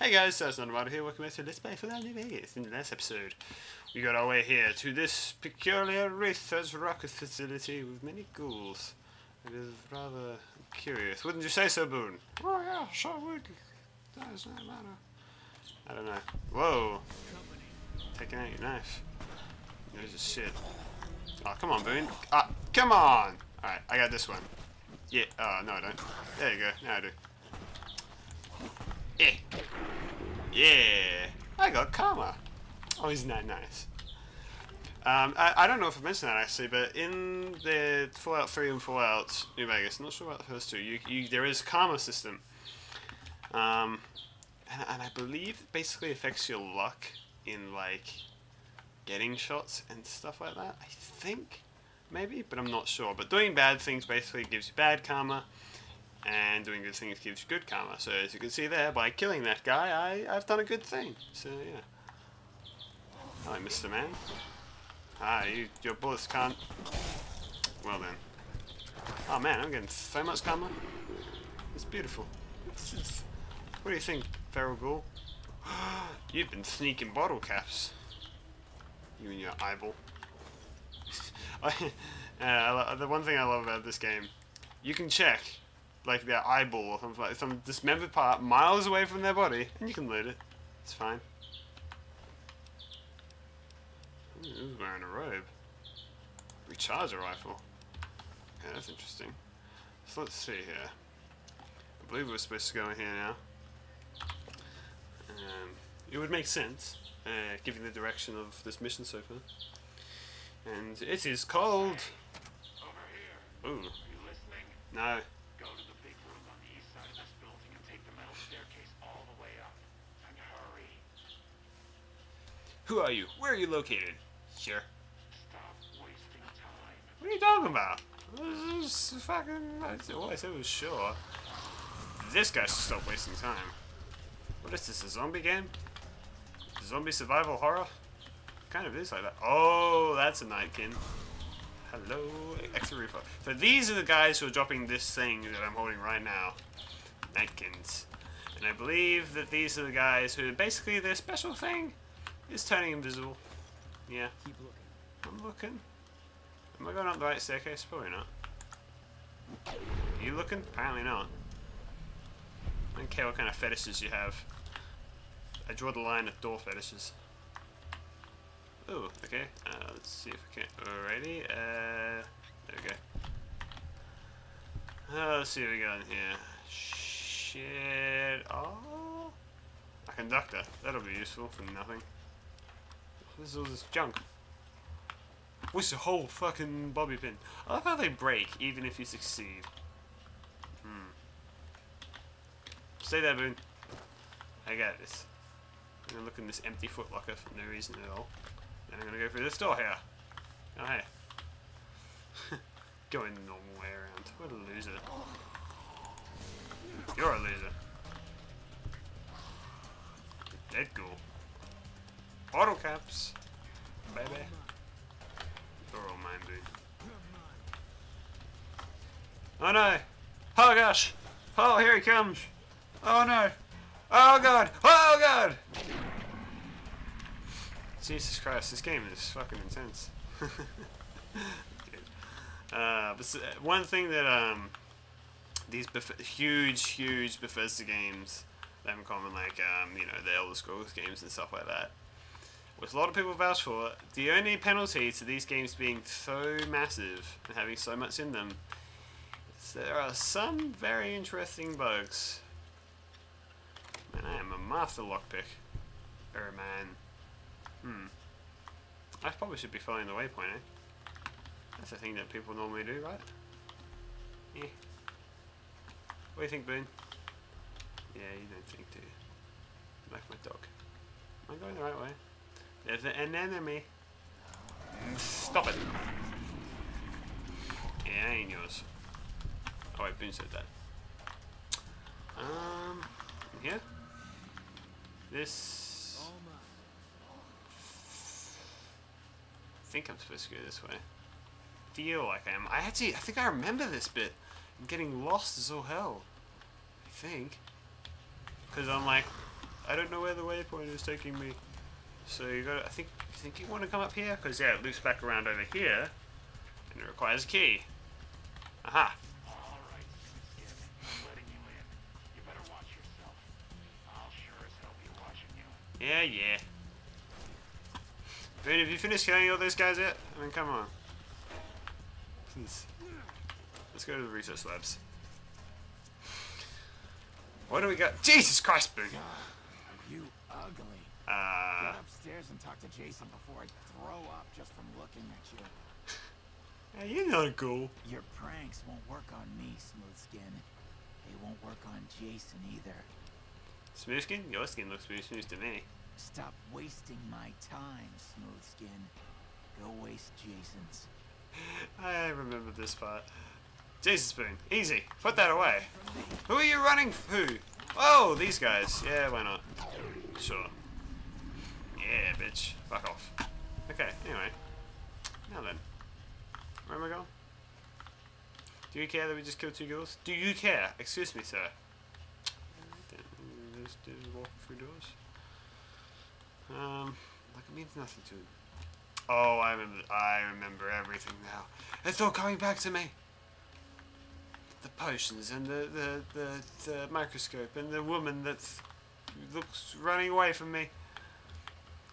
Hey guys, Ihasnotomato here, welcome back to Let's Play Fallout: New Vegas. In the last episode, we got our way here to this peculiar wraith as rocket facility with many ghouls. It is rather curious. Wouldn't you say so, Boone? Oh yeah, sure would. Does not matter. I don't know. Whoa. Taking out your knife. There's a shit. Oh, come on, Boone. Ah, come on! Alright, I got this one. Yeah, oh, no I don't. There you go, now I do. Yeah. Yeah. I got karma. Oh, isn't that nice? I don't know if I mentioned that actually, but in the Fallout 3 and Fallout New Vegas, I'm not sure about the first two, there is a karma system. And I believe it basically affects your luck in like getting shots and stuff like that, I think. Maybe, but I'm not sure. But doing bad things basically gives you bad karma, and doing good things gives you good karma. So as you can see there, by killing that guy, I've done a good thing. So yeah. Hello, Mr. Man. Ah, your bullets can't. Well then. Oh man, I'm getting so much karma. It's beautiful. What do you think, feral ghoul? You've been sneaking bottle caps. You and your eyeball. The one thing I love about this game, you can check like their eyeball or something, like some dismembered part miles away from their body, and you can loot it. It's fine. Ooh, wearing a robe. Recharger rifle. Yeah, that's interesting. So let's see here. I believe we're supposed to go in here now. It would make sense, given the direction of this mission so far. And it is cold. Hey, over here. Ooh. Are you listening? No. Go to the big room on the east side of this building and take the metal staircase all the way up. And hurry. Who are you? Where are you located? Sure. Stop wasting time. What are you talking about? This is fucking. Well, I said it was sure. This guy should stop wasting time. What is this? A zombie game? Zombie survival horror? Kind of is like that. Oh, that's a Nightkins. Hello, extra repo. So these are the guys who are dropping this thing that I'm holding right now, Nightkins. And I believe that these are the guys who basically their special thing is turning invisible. Yeah. Keep looking. I'm looking. Am I going up the right staircase? Probably not. Are you looking? Apparently not. I don't care what kind of fetishes you have. I draw the line at door fetishes. Oh, okay. Let's see if we can. Alrighty. There we go. Let's see what we got in here. Shit. Oh. A conductor. That'll be useful for nothing. This is all this junk. What's the whole fucking bobby pin? I love how they break even if you succeed. Hmm. Stay there, Boone. I got this. I'm gonna look in this empty footlocker for no reason at all. Then I'm gonna go through this door here. Oh hey. Going the normal way around. What a loser. You're a loser. Dead ghoul. Bottle caps. Baby. You're all mine, dude. Oh no! Oh gosh! Oh, here he comes! Oh no! Oh god! Oh god! Jesus Christ, this game is fucking intense. But one thing that these huge Bethesda games they have in common, like you know, the Elder Scrolls games and stuff like that, which a lot of people vouch for, the only penalty to these games being so massive and having so much in them is there are some very interesting bugs. Man, I am a master lockpick. Oh man. Hmm. I probably should be following the waypoint, eh? That's the thing that people normally do, right? Yeah. What do you think, Boone? Yeah, you don't think, do you? Like my dog. Am I going the right way? There's an enemy. Stop it! Yeah, I ain't yours. Oh wait, Boone said that. Here? This... I think I'm supposed to go this way. Feel like I am. I think I remember this bit. I'm getting lost as all hell. I think. Because I'm like, I don't know where the waypoint is taking me. So you gotta, I think you want to come up here, because yeah, it loops back around over here, and it requires a key. Aha. Yeah, yeah. Dude, have you finished killing all those guys yet? I mean, come on. Please. Let's go to the research labs. What do we got? Jesus Christ, Booger! You ugly. Get upstairs and talk to Jason before I throw up just from looking at you. Yeah, you're not cool. Your pranks won't work on me, Smoothskin. They won't work on Jason either. Smoothskin? Your skin looks pretty smooth to me. Stop wasting my time, Smoothskin. Go waste Jason's. I remember this part. Jason Spoon. Easy. Put that away. Who are you running? Who? Oh, these guys. Yeah, why not? Sure. Yeah, bitch. Fuck off. Okay, anyway. Now then. Where am I going? Do you care that we just killed two girls? Do you care? Excuse me, sir. Just walk through doors. Like it means nothing to him. Oh, I remember everything now. It's all coming back to me. The potions and the microscope and the woman that looks running away from me.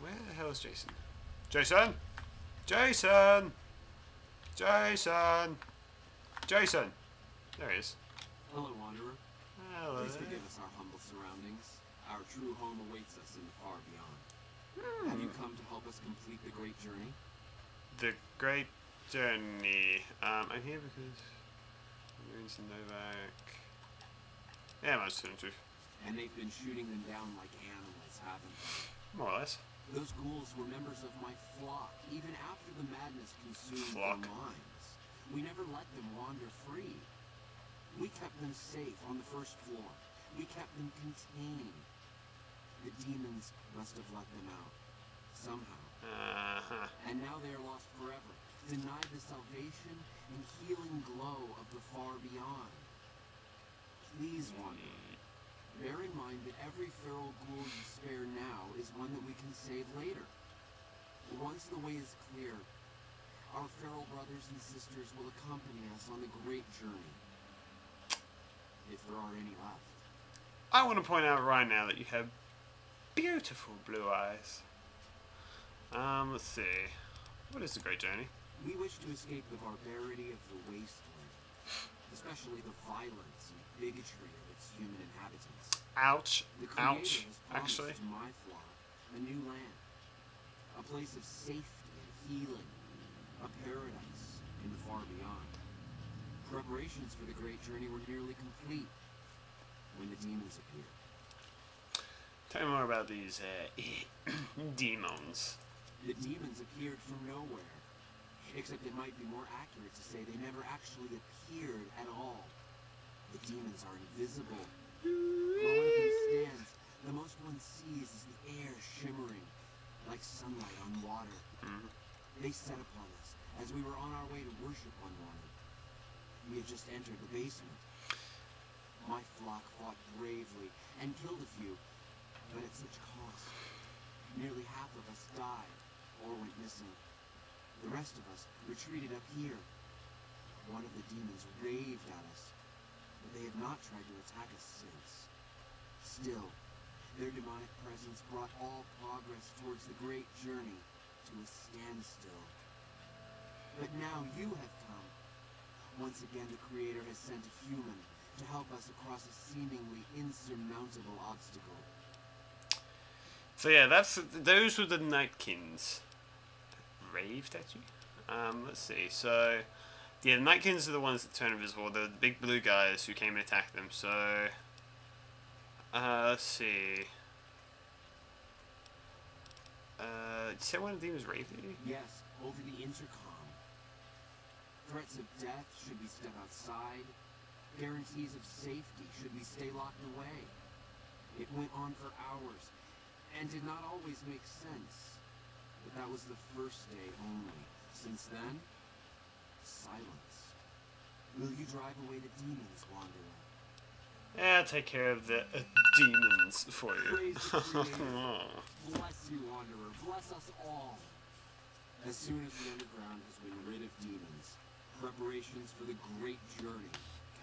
Where the hell is Jason? Jason! Jason! Jason! Jason! There he is. Hello, Wanderer. Hello. Please forgive us our humble surroundings. Our true home awaits us in the far beyond. Have you come to help us complete the great journey? The great journey. I'm here because I'm going to Novak. Yeah, I'm just telling the truth. And they've been shooting them down like animals, haven't they? More or less. Those ghouls were members of my flock, even after the madness consumed their minds. We never let them wander free. We kept them safe on the first floor. We kept them contained. The demons must have let them out. Somehow. And now they are lost forever. Denied the salvation and healing glow of the far beyond. Please, Wanderer. Bear in mind that every feral ghoul you spare now is one that we can save later. Once the way is clear, our feral brothers and sisters will accompany us on the great journey. If there are any left. I want to point out right now that you have beautiful blue eyes. Let's see. What is the great journey? We wish to escape the barbarity of the wasteland, especially the violence and bigotry of its human inhabitants. Ouch. The Creator ouch. Has actually, to my flock, a new land, a place of safety and healing, a paradise in the far beyond. Preparations for the great journey were nearly complete when the demons appeared. Tell me more about these demons. The demons appeared from nowhere, except it might be more accurate to say they never actually appeared at all. The demons are invisible. Where one of them stands, the most one sees is the air shimmering like sunlight on water. They set upon us as we were on our way to worship one another. We had just entered the basement. My flock fought bravely and killed a few, but at such cost. Nearly half of us died or went missing. The rest of us retreated up here. One of the demons raved at us, but they have not tried to attack us since. Still, their demonic presence brought all progress towards the great journey to a standstill. But now you have come. Once again, the Creator has sent a human to help us across a seemingly insurmountable obstacle. So yeah, those were the Nightkins. Raved at you? Let's see. So, yeah, the Nightkins are the ones that turn invisible. They're the big blue guys who came and attacked them. So, let's see. Did you say one of the demons raved at you? Yes, over the intercom. Threats of death should we step outside. Guarantees of safety should we stay locked away. It went on for hours, and did not always make sense. But that was the first day only. Since then, silence. Will you drive away the demons, Wanderer? I'll take care of the demons for you. Bless you, Wanderer. Bless us all. As soon as the underground has been rid of demons, preparations for the great journey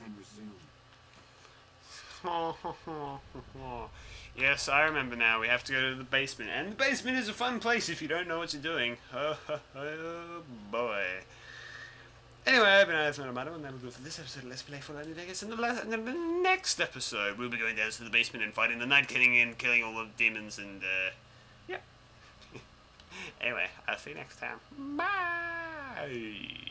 can resume. Yes, I remember now. We have to go to the basement. And the basement is a fun place if you don't know what you're doing. Oh boy. Anyway, I've been Ihasnotomato, and that'll do it for this episode of Let's Play Fallout: New Vegas. And the next episode, we'll be going down to the basement and fighting the Nightkins and killing all the demons and, yeah. Anyway, I'll see you next time. Bye!